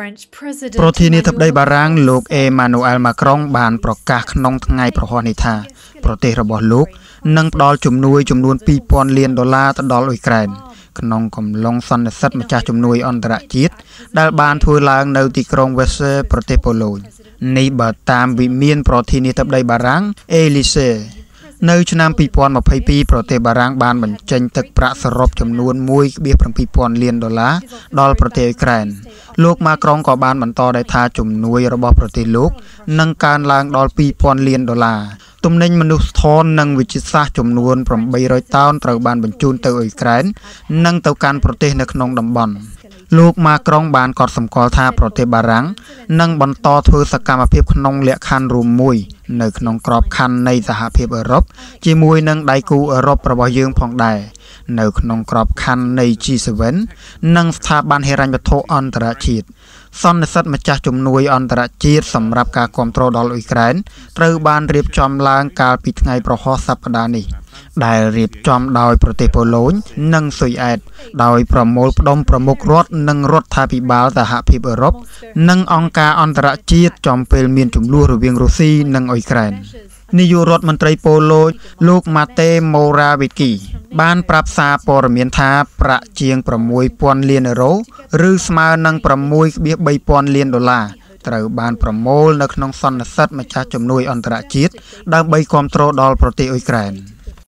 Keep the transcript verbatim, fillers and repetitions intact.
ประธานาธิบดีบารังลูกเอมานูเอลมาครองบานประกาศนองทั้งไงประหารนิธาประเทศระบอบลูกนั่งดอลจุ่มนุยจุ่มนวลปีปอนเลียนดอลลาร์ต่อดอลอุยแกรนนองกำลังสันนิษฐานมาจากจุ่มนุยอันตรจิตได้บานทัวลางในติกรงเวสเซประเทศโปโลนในบัดตามวิเมียนประธานาธิบดีบารังเอลิเซในชนามปีปอนมาพายปีประเทศบารังบานบรรจันตึกประสรบจำนวนมวยเบียร์พังปีปอนเลียนดอลลาร์ดอลประเทศแกรนโลกมากรองก่อบานบรรทอได้ทาจุ่มนวยระบอบประเทศโลกนังการลางดอลปีปอนเลียนดอลลาร์ตุ่มในมนุษย์ทอนนังวิจิตรศาสตร์จำนวนปรำใบรอยเต้าเต่าบานบรรจุนเต่าอีแกรนนังเต่าการประเทศนักนองดำบอนลูกมากรองบานกอดสมกอลท่าประเทศบารังนั่งบรรทอเทศกรรมอภิพนองเละคันรุมมวยในขนมกรอบคันในสหภาพเอรบจีมวยนั่งไดกูเอรบประบอยยืงพองได้ในขนมกรอบคันในจีเซเว่นนั่งสถาบันเฮรันยโทอันตรจิตซ่อนในสัตว์มาจากจุ่มนุยอันตรจิตสำหรับการควบคุมดอลอุยแกรนเติร์บานเรียบจอมลางการปิดไงประหอสัปดาห์นี้ได้เรียบจอมดาวประเทศโปโลนนั่งสวยแอดดาวประมลดมประมุกรถนั่งรถทาพิบาลสหภาพเอรบนั่งองค์การอันตรจิตจอมเปลเมียนจุ่มลู่หรือเวียงรูซีนั่งอุยแกรนนิยุรัฐมนตรีโปโลลูกมาเตโมราวิกีบ้านปรับซาปรเมียนทาประเจียงประมวยปอนเลียนโรหรือสมานังประมวยเบียบใบปอนเลียนดอลลาร์เติร์บานประโมลนักนองสันนัสมาจากจำนวนอันตรจิตดังใบคอมโตรดอลประเทศอุยแกรน